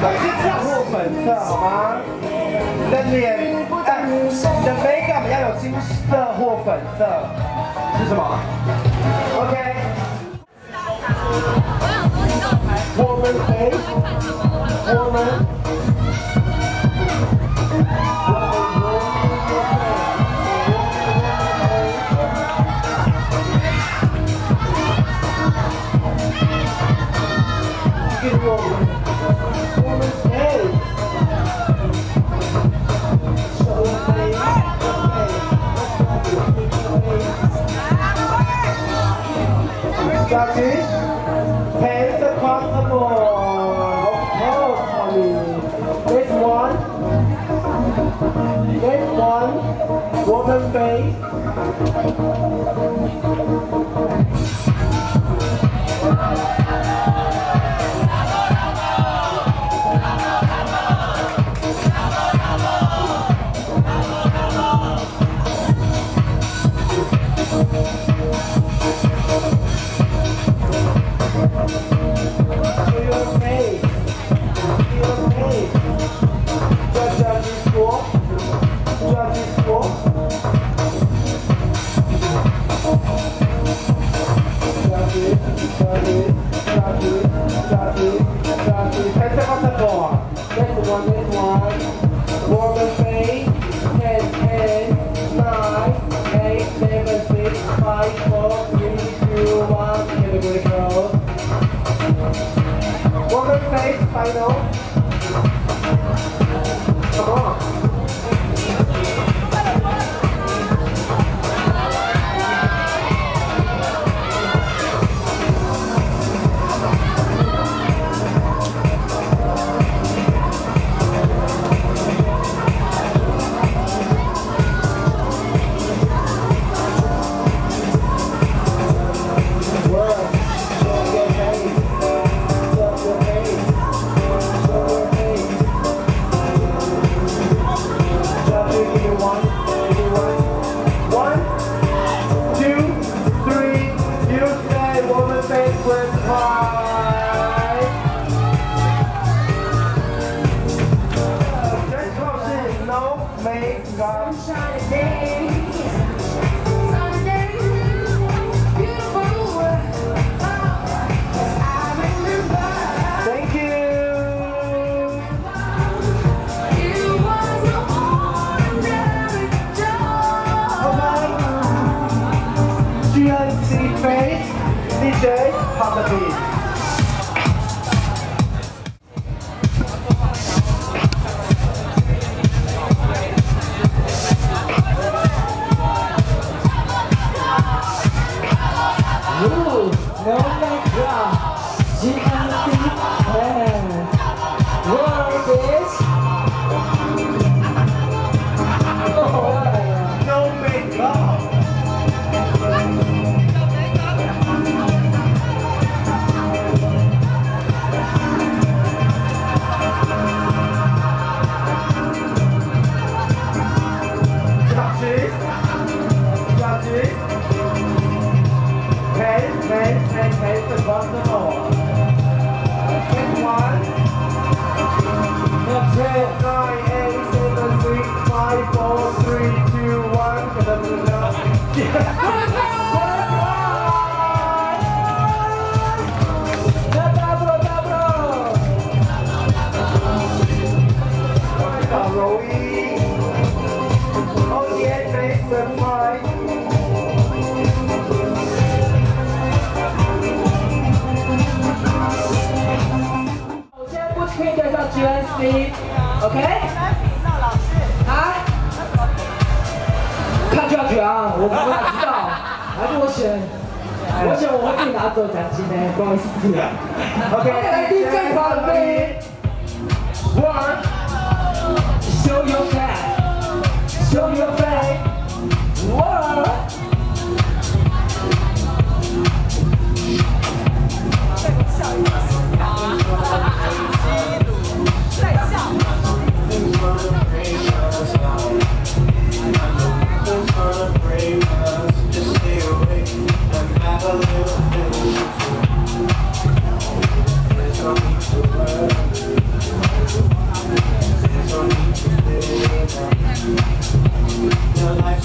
还是掌握本色好吗？你的脸，你的美感要有金色或粉色，是什么 ？OK。Hands across the board. Help, honey. This one. This one. Woman face.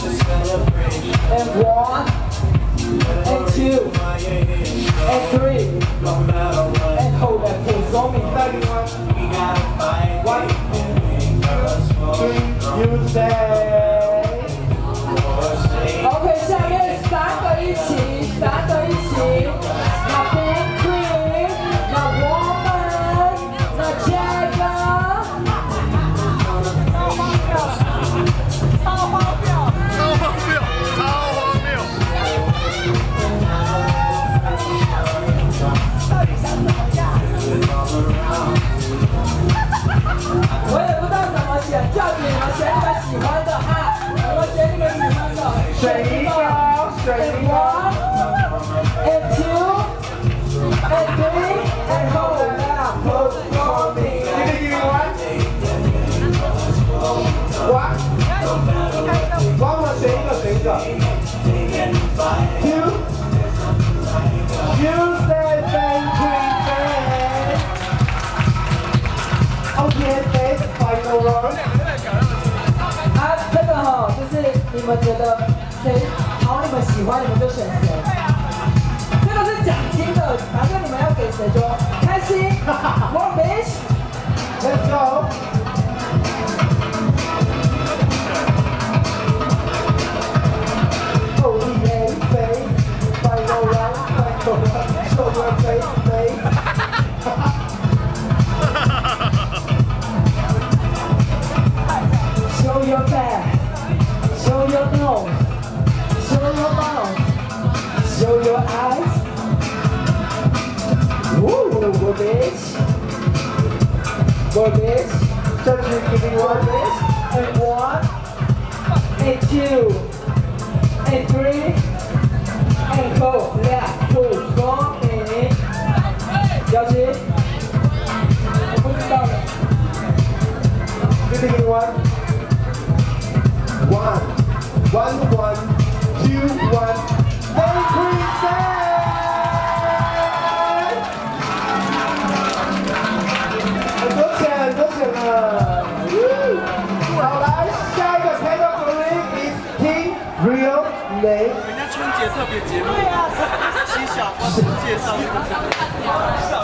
and 1 and 2 and 3 and hold that pulse on me. 31. We gotta fight. One, 2, you say. OK， 下面三个一起。 你们觉得谁？然后你们喜欢，你们就选谁。对啊，这个是奖金的，反正你们要给谁就开心。More fish, let's go. 后羿肥，白头狼，白头狼，瘦的肥肥。Show your back. Show your nose, show your mouth, show your eyes. Woo, go bitch, go bitch. Just give me 1 bitch and 1 and 2 and 3 and 4. Yeah, 2, 4, and 要去，我不知道了。Give me 1. 1, 1, 2, 1, increase.好，来，下一个 category is King Real Name。人家春节特别节目，七小花介绍。